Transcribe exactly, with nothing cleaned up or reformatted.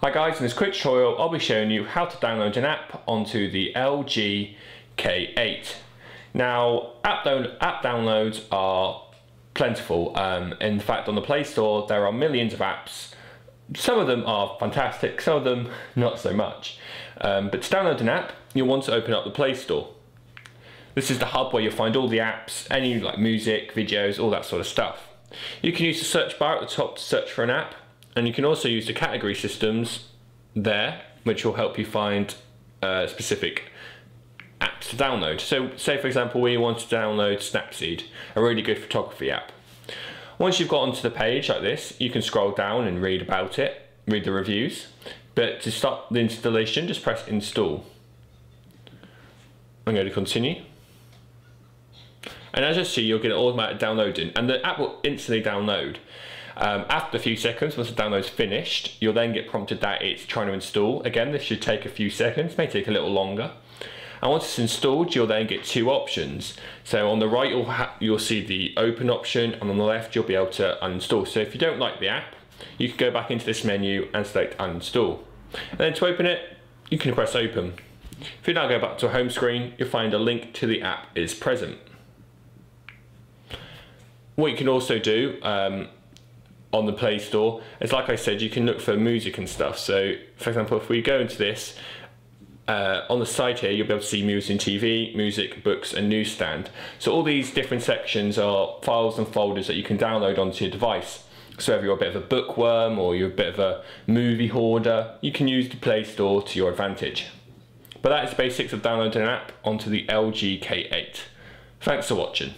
Hi guys, in this quick tutorial I'll be showing you how to download an app onto the L G K eight. Now app, down app downloads are plentiful. Um, in fact, on the Play Store there are millions of apps. Some of them are fantastic, some of them not so much. Um, but to download an app you'll want to open up the Play Store. This is the hub where you'll find all the apps, any like music, videos, all that sort of stuff. You can use the search bar at the top to search for an app. And you can also use the category systems there, which will help you find uh, specific apps to download. So say for example we want to download Snapseed, a really good photography app. Once you've got onto the page like this, you can scroll down and read about it, read the reviews. But to start the installation, just press install. I'm going to continue. And as you see, you'll get an automatic downloading and the app will instantly download. Um, after a few seconds, once the download's finished, you'll then get prompted that it's trying to install. Again, this should take a few seconds, may take a little longer. And once it's installed, you'll then get two options. So on the right, you'll, ha you'll see the open option, and on the left, you'll be able to uninstall. So if you don't like the app, you can go back into this menu and select uninstall. And then to open it, you can press open. If you now go back to a home screen, you'll find a link to the app is present. What you can also do, um, on the Play Store, it's like I said, you can look for music and stuff. So for example, if we go into this, uh, on the side here you'll be able to see music and T V, music, books and newsstand. So all these different sections are files and folders that you can download onto your device. So if you're a bit of a bookworm or you're a bit of a movie hoarder, you can use the Play Store to your advantage. But that is the basics of downloading an app onto the L G K eight. Thanks for watching.